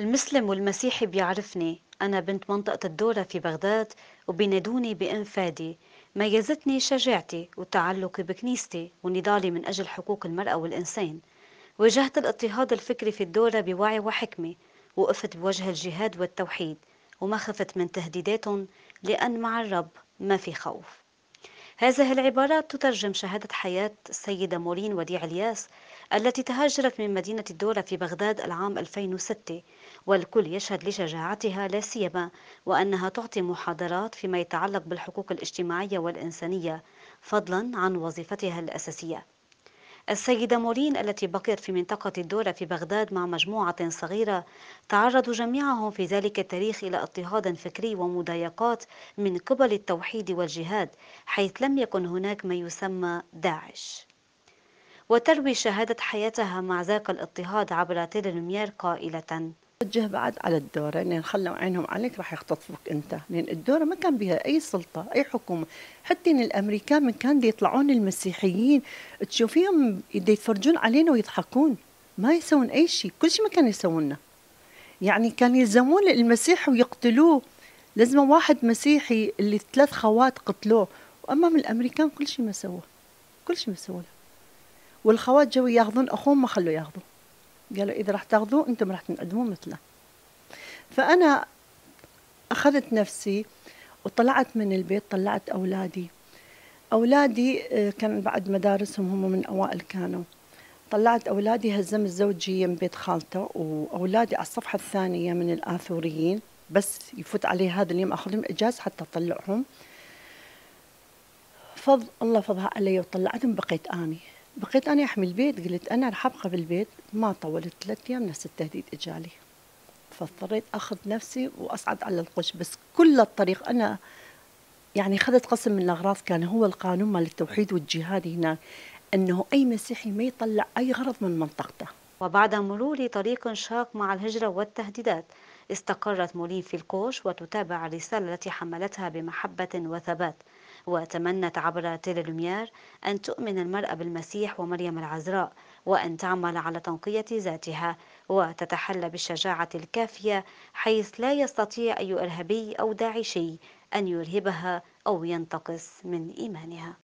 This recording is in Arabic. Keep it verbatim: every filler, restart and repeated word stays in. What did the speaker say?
المسلم والمسيحي بيعرفني، أنا بنت منطقة الدورة في بغداد وبينادوني بأم فادي. ميزتني شجاعتي وتعلقي بكنيستي ونضالي من أجل حقوق المرأة والإنسان. واجهت الاضطهاد الفكري في الدورة بوعي وحكمة، وقفت بوجه الجهاد والتوحيد وما خفت من تهديداتهم، لأن مع الرب ما في خوف. هذه العبارات تترجم شهادة حياة السيدة مورين وديع الياس التي تهاجرت من مدينة الدورة في بغداد العام ألفين وستة، والكل يشهد لشجاعتها لا سيما وأنها تعطي محاضرات فيما يتعلق بالحقوق الاجتماعية والإنسانية، فضلا عن وظيفتها الأساسية. السيدة مورين التي بقيت في منطقة الدورة في بغداد مع مجموعة صغيرة، تعرضوا جميعهم في ذلك التاريخ إلى اضطهاد فكري ومضايقات من قبل التوحيد والجهاد، حيث لم يكن هناك ما يسمى داعش. وتروي شهادة حياتها مع ذاك الاضطهاد عبر تيلي لوميير قائلة: توجه بعد على الدورة، لأن خلوا عينهم عليك راح يختطفوك أنت، لأن الدورة ما كان بها أي سلطة، أي حكومة، حتى إن الأمريكان من كان دي يطلعون المسيحيين تشوفيهم دي يتفرجون علينا ويضحكون، ما يسوون أي شيء، كل شيء ما كانوا يسوونه. يعني كانوا يلزمون المسيح ويقتلوه، لازم واحد مسيحي اللي ثلاث خوات قتلوه، وأمام الأمريكان كل شيء ما سووه، كل شيء ما سووه، والخوات جو ياخذون أخوهم ما خلوه ياخذوه. قالوا إذا راح تاخذوه أنتم راح تنقدمون مثله. فأنا أخذت نفسي وطلعت من البيت، طلعت أولادي. أولادي كان بعد مدارسهم، هم من أوائل كانوا. طلعت أولادي، هزم زوجي من بيت خالته، وأولادي على الصفحة الثانية من الآثوريين، بس يفوت عليه هذا اليوم أخذ لهم إجازة حتى أطلعهم. فضل الله فضها علي وطلعتهم، بقيت أني. بقيت أنا أحمي البيت، قلت أنا رح أبقى بالبيت. ما طولت ثلاث أيام نفس التهديد إجالي، فاضطريت أخذ نفسي وأصعد على القوش. بس كل الطريق أنا يعني خذت قسم من الأغراض، كان هو القانون مال التوحيد والجهاد هناك، أنه أي مسيحي ما يطلع أي غرض من منطقته. وبعد مرور طريق شاق مع الهجرة والتهديدات، استقرت مورين في القوش وتتابع الرسالة التي حملتها بمحبة وثبات، وتمنت عبر تيلي لوميير أن تؤمن المرأة بالمسيح ومريم العذراء، وأن تعمل على تنقية ذاتها وتتحلى بالشجاعة الكافية، حيث لا يستطيع أي إرهابي أو داعشي أن يرهبها أو ينتقص من إيمانها.